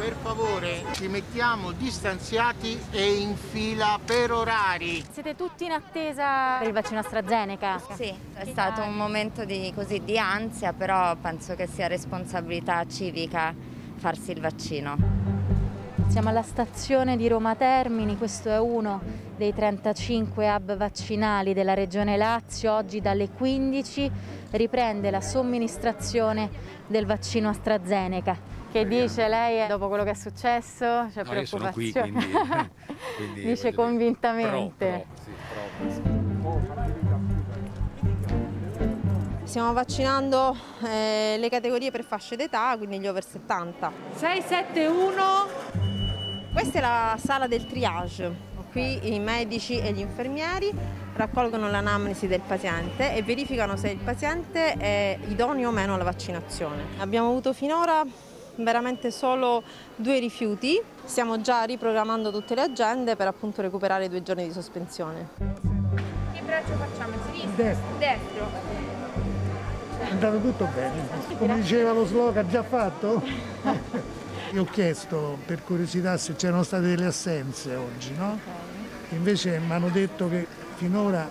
per favore ci mettiamo distanziati e in fila per orari. Siete tutti in attesa per il vaccino AstraZeneca? Sì, è stato un momento di ansia, però penso che sia responsabilità civica farsi il vaccino. Siamo alla stazione di Roma Termini, questo è uno dei 35 hub vaccinali della regione Lazio. Oggi dalle 15 riprende la somministrazione del vaccino AstraZeneca. Che dice lei dopo quello che è successo? C'è preoccupazione? Io sono qui, quindi dice convintamente. Stiamo vaccinando le categorie per fasce d'età, quindi gli over 70. 671... Questa è la sala del triage, qui i medici e gli infermieri raccolgono l'anamnesi del paziente e verificano se il paziente è idoneo o meno alla vaccinazione. Abbiamo avuto finora veramente solo 2 rifiuti, stiamo già riprogrammando tutte le agende per appunto recuperare 2 giorni di sospensione. Che braccio facciamo? Sinistro? Destro. È andato tutto bene, come diceva lo slogan, già fatto? Io ho chiesto per curiosità se c'erano state delle assenze oggi, no? Invece mi hanno detto che finora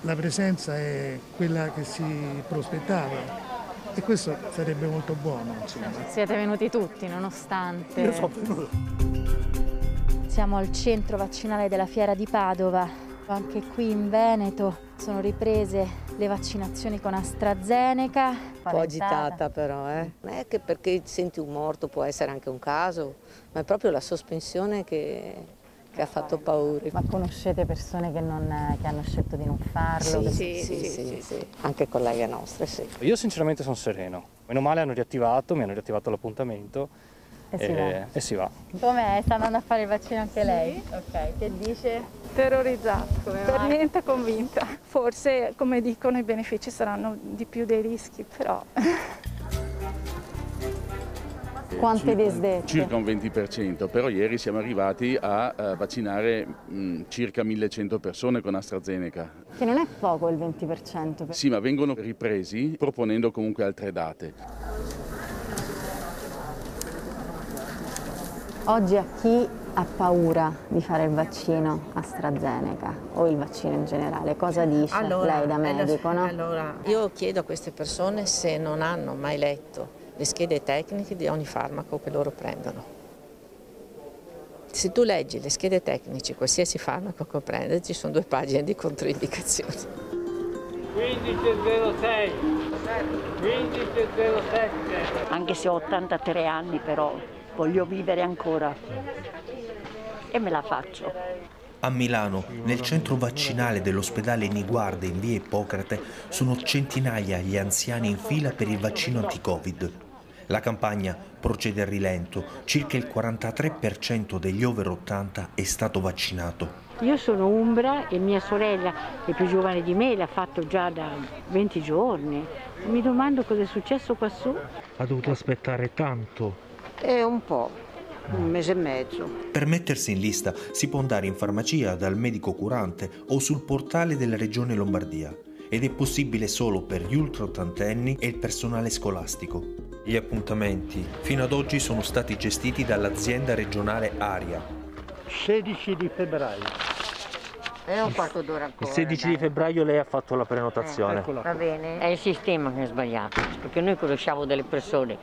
la presenza è quella che si prospettava e questo sarebbe molto buono, insomma. Siete venuti tutti nonostante. Io sono venuto. Siamo al centro vaccinale della Fiera di Padova, anche qui in Veneto sono riprese le vaccinazioni con AstraZeneca. Un po' agitata però, non è che perché senti un morto, può essere anche un caso, ma è proprio la sospensione che ha fatto paura. Ma conoscete persone che hanno scelto di non farlo? Sì. Anche colleghe nostre, sì. Io sinceramente sono sereno, meno male mi hanno riattivato l'appuntamento. E si va. Com'è? Sta andando a fare il vaccino anche lei? Sì. Ok, che dice? Terrorizzata, per niente convinta. Forse, come dicono, i benefici saranno di più dei rischi, però... Quante disdette? Circa un 20%, però ieri siamo arrivati a vaccinare circa 1100 persone con AstraZeneca. Che non è poco il 20%. Sì, ma vengono ripresi proponendo comunque altre date. Oggi a chi ha paura di fare il vaccino AstraZeneca o il vaccino in generale, cosa dice lei da medico? Allora, io chiedo a queste persone se non hanno mai letto le schede tecniche di ogni farmaco che loro prendono. Se tu leggi le schede tecniche, qualsiasi farmaco che prendi, ci sono 2 pagine di controindicazioni. 1506, 1507. Anche se ho 83 anni però... voglio vivere ancora e me la faccio. A Milano, nel centro vaccinale dell'ospedale Niguarda in via Ippocrate, sono centinaia gli anziani in fila per il vaccino anti-Covid. La campagna procede a rilento, circa il 43% degli over 80 è stato vaccinato. Io sono umbra e mia sorella, che è più giovane di me, l'ha fatto già da 20 giorni. Mi domando cosa è successo qua su. Ha dovuto aspettare tanto. È un po', un mese e mezzo. Per mettersi in lista si può andare in farmacia dal medico curante o sul portale della regione Lombardia ed è possibile solo per gli ultraottantenni e il personale scolastico. Gli appuntamenti fino ad oggi sono stati gestiti dall'azienda regionale Aria. 16 di febbraio. È un quarto d'ora ancora. Il 16 di febbraio lei ha fatto la prenotazione. Va bene. È il sistema che è sbagliato, perché noi conosciamo delle persone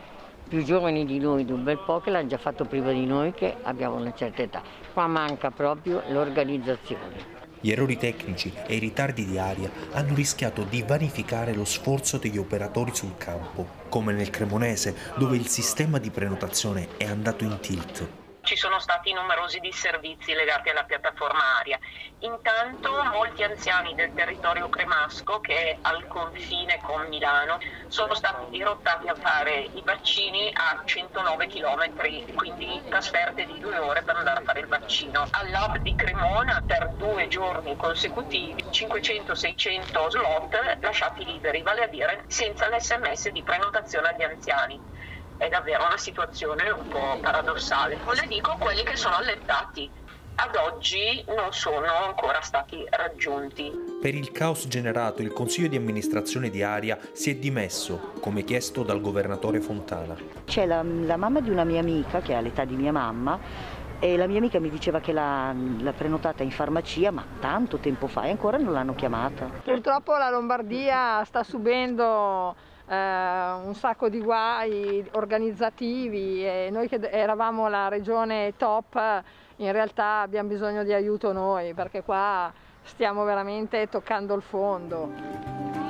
più giovani di noi di un bel po' che l'hanno già fatto prima di noi che abbiamo una certa età. Qua manca proprio l'organizzazione. Gli errori tecnici e i ritardi di Aria hanno rischiato di vanificare lo sforzo degli operatori sul campo, come nel Cremonese dove il sistema di prenotazione è andato in tilt. Ci sono stati numerosi disservizi legati alla piattaforma Aria. Intanto molti anziani del territorio cremasco, che è al confine con Milano, sono stati dirottati a fare i vaccini a 109 km, quindi trasferte di 2 ore per andare a fare il vaccino. All'hub di Cremona per 2 giorni consecutivi 500-600 slot lasciati liberi, vale a dire senza l'SMS di prenotazione agli anziani. È davvero una situazione un po' paradossale. Non le dico quelli che sono allettati. Ad oggi non sono ancora stati raggiunti. Per il caos generato il Consiglio di amministrazione di Aria si è dimesso, come chiesto dal governatore Fontana. C'è la mamma di una mia amica, che ha l'età di mia mamma, e la mia amica mi diceva che l'ha prenotata in farmacia, ma tanto tempo fa, e ancora non l'hanno chiamata. Purtroppo la Lombardia sta subendo un sacco di guai organizzativi e noi che eravamo la regione top, in realtà abbiamo bisogno di aiuto noi, perché qua stiamo veramente toccando il fondo.